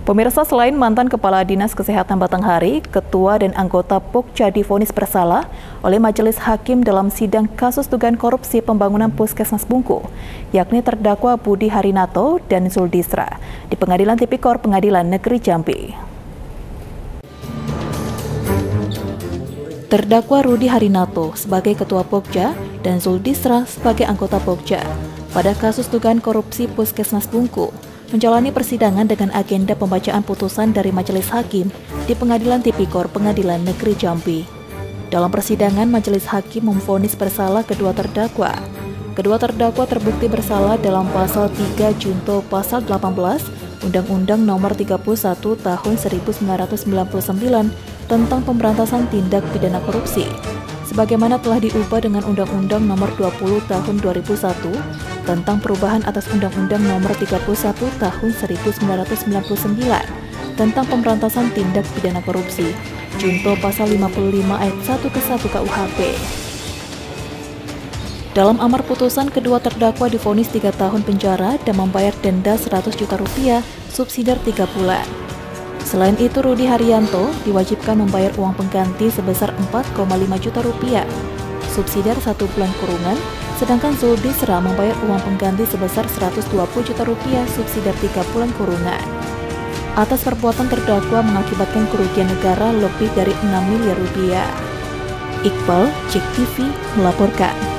Pemirsa, selain mantan Kepala Dinas Kesehatan Batanghari, ketua dan anggota Pokja divonis bersalah oleh Majelis Hakim dalam sidang kasus dugaan korupsi pembangunan Puskesmas Bungku, yakni terdakwa Budi Harinato dan Zuldistra di Pengadilan Tipikor Pengadilan Negeri Jambi. Terdakwa Rudi Haryanto sebagai Ketua Pokja dan Zuldistra sebagai anggota Pokja pada kasus dugaan korupsi Puskesmas Bungku menjalani persidangan dengan agenda pembacaan putusan dari Majelis Hakim di Pengadilan Tipikor Pengadilan Negeri Jambi. Dalam persidangan, Majelis Hakim memvonis bersalah kedua terdakwa. Kedua terdakwa terbukti bersalah dalam pasal 3 junto pasal 18 Undang-Undang Nomor 31 Tahun 1999 tentang pemberantasan tindak pidana korupsi, sebagaimana telah diubah dengan Undang-Undang Nomor 20 Tahun 2001 tentang perubahan atas Undang-Undang Nomor 31 Tahun 1999 tentang pemberantasan tindak pidana korupsi, junto pasal 55 ayat 1-1 KUHP. Dalam amar putusan, kedua terdakwa divonis 3 tahun penjara dan membayar denda 100 juta rupiah subsidiar 3 bulan. Selain itu, Rudi Haryanto diwajibkan membayar uang pengganti sebesar 4,5 juta rupiah, subsidiar 1 bulan kurungan, sedangkan Zuldistra membayar uang pengganti sebesar 120 juta rupiah subsidiar 3 bulan kurungan. Atas perbuatan terdakwa mengakibatkan kerugian negara lebih dari 6 miliar rupiah. Iqbal, JEK TV melaporkan.